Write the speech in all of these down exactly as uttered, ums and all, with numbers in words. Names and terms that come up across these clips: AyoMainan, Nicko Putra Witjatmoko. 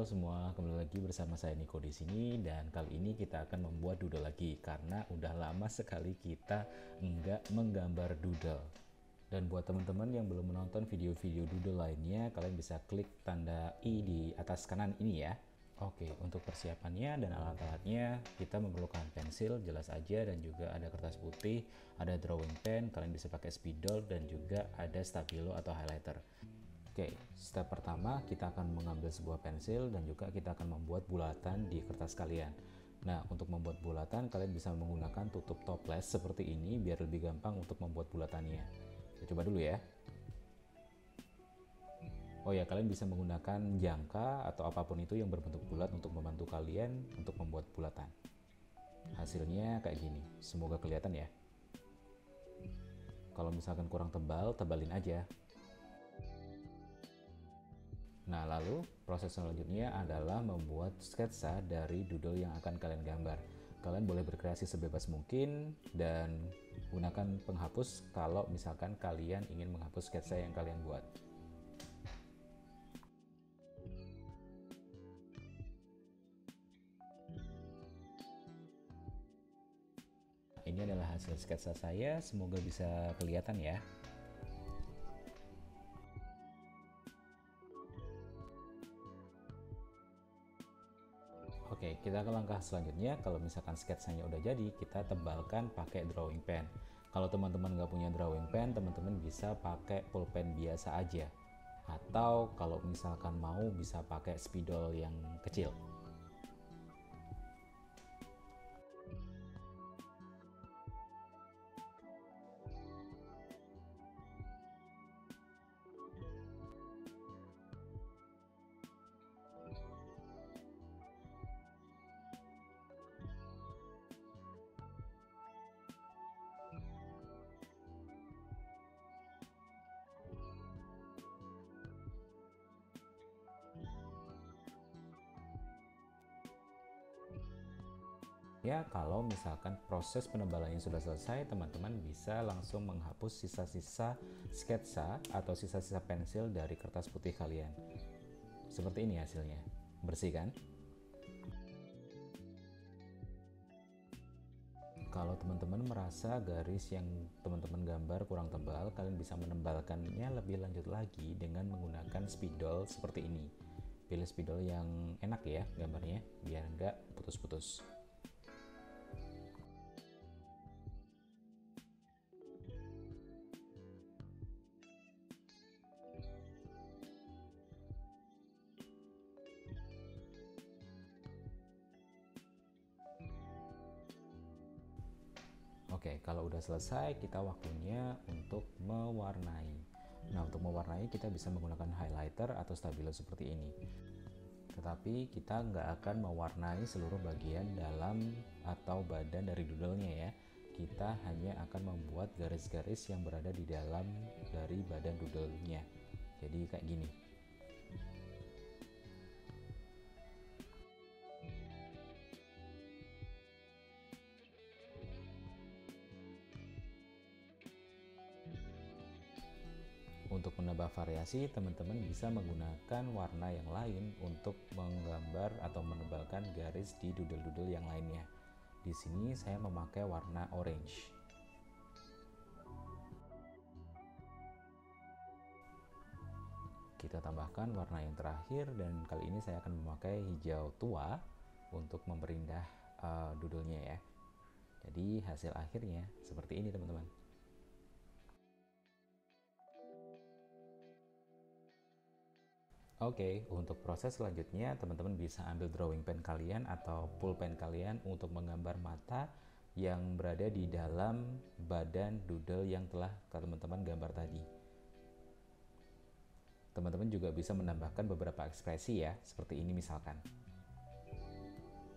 Halo semua, kembali lagi bersama saya Nicko di sini, dan kali ini kita akan membuat doodle lagi karena udah lama sekali kita nggak menggambar doodle. Dan buat teman-teman yang belum menonton video-video doodle lainnya, kalian bisa klik tanda i di atas kanan ini ya. Oke, untuk persiapannya dan alat-alatnya kita memerlukan pensil jelas aja, dan juga ada kertas putih, ada drawing pen, kalian bisa pakai spidol, dan juga ada stabilo atau highlighter. Oke, step pertama kita akan mengambil sebuah pensil dan juga kita akan membuat bulatan di kertas kalian. Nah, untuk membuat bulatan kalian bisa menggunakan tutup toples seperti ini biar lebih gampang untuk membuat bulatannya. Kita coba dulu ya. Oh ya, kalian bisa menggunakan jangka atau apapun itu yang berbentuk bulat untuk membantu kalian untuk membuat bulatan. Hasilnya kayak gini, semoga kelihatan ya. Kalau misalkan kurang tebal, tebalin aja. Nah, lalu proses selanjutnya adalah membuat sketsa dari doodle yang akan kalian gambar. Kalian boleh berkreasi sebebas mungkin dan gunakan penghapus kalau misalkan kalian ingin menghapus sketsa yang kalian buat. Nah, ini adalah hasil sketsa saya, semoga bisa kelihatan ya. Oke, kita ke langkah selanjutnya. Kalau misalkan sketsanya udah jadi, kita tebalkan pakai drawing pen. Kalau teman-teman nggak punya drawing pen, teman-teman bisa pakai pulpen biasa aja. Atau kalau misalkan mau, bisa pakai spidol yang kecil. Ya, kalau misalkan proses penebalannya sudah selesai, teman-teman bisa langsung menghapus sisa-sisa sketsa atau sisa-sisa pensil dari kertas putih kalian. Seperti ini hasilnya. Bersih kan? Kalau teman-teman merasa garis yang teman-teman gambar kurang tebal, kalian bisa menebalkannya lebih lanjut lagi dengan menggunakan spidol seperti ini. Pilih spidol yang enak ya gambarnya, biar nggak putus-putus. Oke, kalau udah selesai, kita waktunya untuk mewarnai. Nah, untuk mewarnai kita bisa menggunakan highlighter atau stabilo seperti ini. Tetapi kita nggak akan mewarnai seluruh bagian dalam atau badan dari doodle-nya ya. Kita hanya akan membuat garis-garis yang berada di dalam dari badan doodle-nya. Jadi kayak gini. Untuk menambah variasi, teman-teman bisa menggunakan warna yang lain untuk menggambar atau menebalkan garis di doodle-doodle yang lainnya. Di sini saya memakai warna orange. Kita tambahkan warna yang terakhir, dan kali ini saya akan memakai hijau tua untuk memperindah uh, doodle-nya ya. Jadi hasil akhirnya seperti ini teman-teman. Oke, okay, untuk proses selanjutnya teman-teman bisa ambil drawing pen kalian atau pulpen kalian untuk menggambar mata yang berada di dalam badan doodle yang telah teman-teman gambar tadi. Teman-teman juga bisa menambahkan beberapa ekspresi ya, seperti ini misalkan.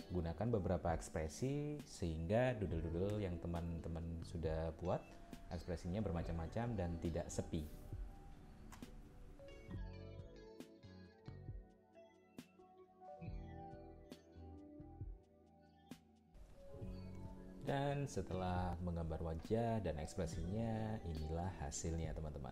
Gunakan beberapa ekspresi sehingga doodle-doodle yang teman-teman sudah buat ekspresinya bermacam-macam dan tidak sepi. Dan setelah menggambar wajah dan ekspresinya, inilah hasilnya teman-teman.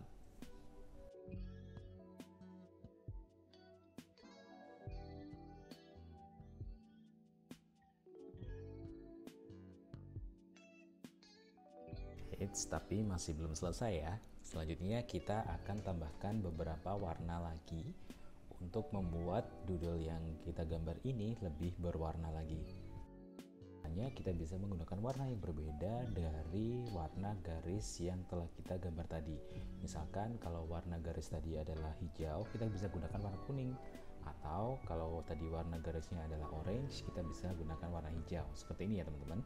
Eits, tapi masih belum selesai ya. Selanjutnya kita akan tambahkan beberapa warna lagi untuk membuat doodle yang kita gambar ini lebih berwarna lagi. Hanya kita bisa menggunakan warna yang berbeda dari warna garis yang telah kita gambar tadi. Misalkan kalau warna garis tadi adalah hijau, kita bisa gunakan warna kuning. Atau kalau tadi warna garisnya adalah orange, kita bisa gunakan warna hijau. Seperti ini ya teman-teman.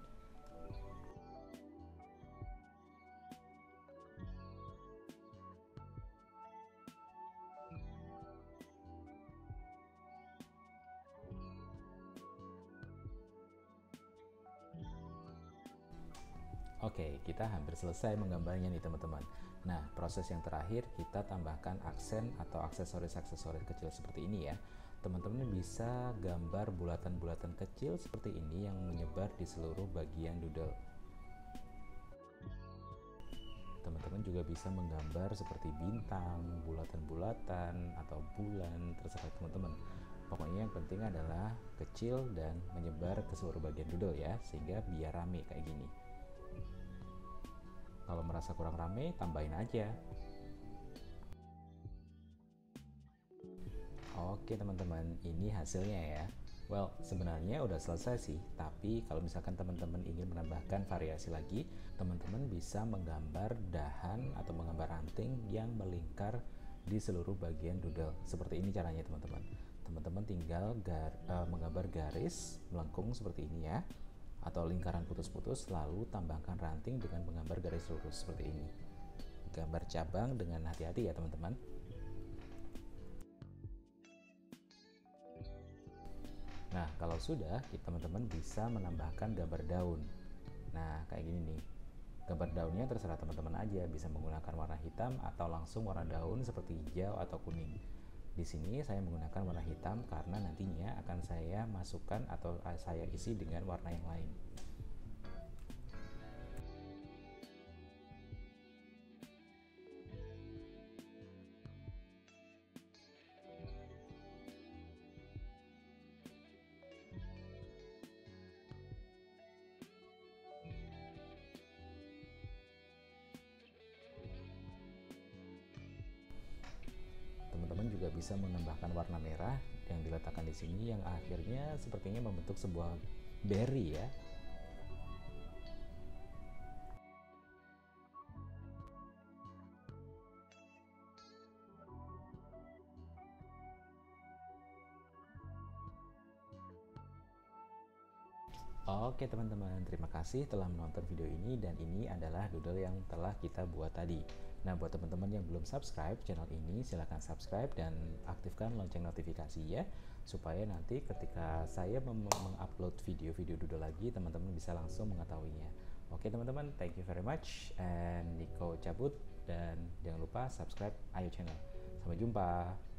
Oke, kita hampir selesai menggambarnya nih teman-teman. Nah, proses yang terakhir kita tambahkan aksen atau aksesoris-aksesoris kecil seperti ini ya. Teman-teman bisa gambar bulatan-bulatan kecil seperti ini yang menyebar di seluruh bagian doodle. Teman-teman juga bisa menggambar seperti bintang, bulatan-bulatan, atau bulan, terserah teman-teman. Pokoknya yang penting adalah kecil dan menyebar ke seluruh bagian doodle ya, sehingga biar rame kayak gini. Kalau merasa kurang rame, tambahin aja. Oke teman-teman, ini hasilnya ya. Well, sebenarnya udah selesai sih, tapi kalau misalkan teman-teman ingin menambahkan variasi lagi, teman-teman bisa menggambar dahan atau menggambar ranting yang melingkar di seluruh bagian doodle. Seperti ini caranya teman-teman. Teman-teman tinggal gar, uh, menggambar garis melengkung seperti ini ya, atau lingkaran putus-putus, lalu tambahkan ranting dengan menggambar garis lurus seperti ini. Gambar cabang dengan hati-hati ya teman-teman. Nah, kalau sudah, teman-teman bisa menambahkan gambar daun. Nah, kayak gini nih. Gambar daunnya terserah teman-teman aja, bisa menggunakan warna hitam atau langsung warna daun seperti hijau atau kuning. Di sini saya menggunakan warna hitam karena nantinya akan saya masukkan atau saya isi dengan warna yang lain. Teman-teman juga bisa menambahkan warna merah yang diletakkan di sini, yang akhirnya sepertinya membentuk sebuah berry ya. Oke teman-teman, terima kasih telah menonton video ini, dan ini adalah doodle yang telah kita buat tadi. Nah, buat teman-teman yang belum subscribe channel ini, silahkan subscribe dan aktifkan lonceng notifikasi ya, supaya nanti ketika saya mengupload video-video doodle lagi, teman-teman bisa langsung mengetahuinya. Oke teman-teman, thank you very much, and Nicko cabut, dan jangan lupa subscribe Ayo Channel. Sampai jumpa!